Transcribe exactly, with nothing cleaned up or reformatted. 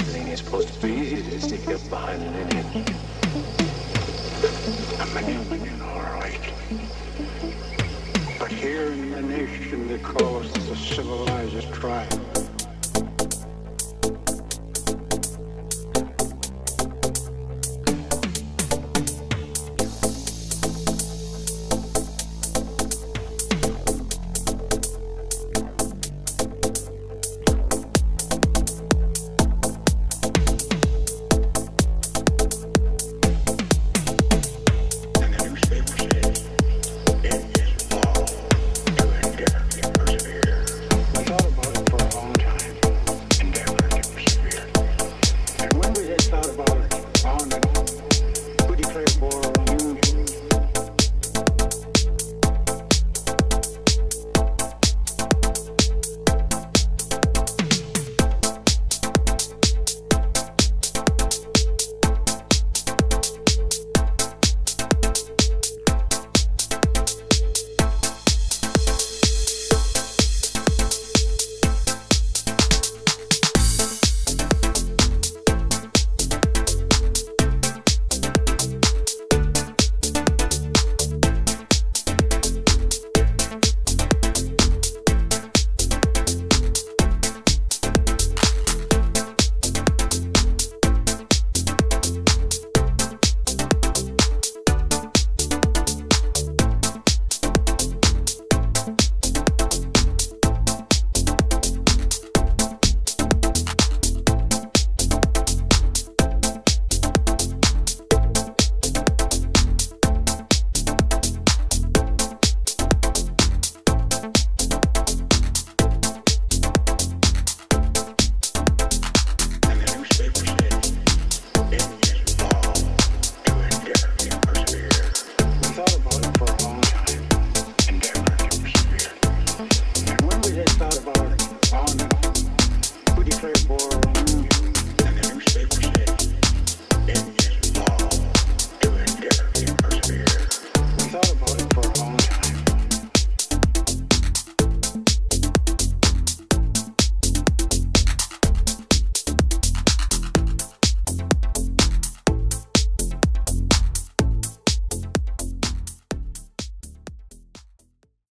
magazine is supposed to be easy to stick up behind an Indian. A Manian, all right. But here in the nation they call us the civilized tribe.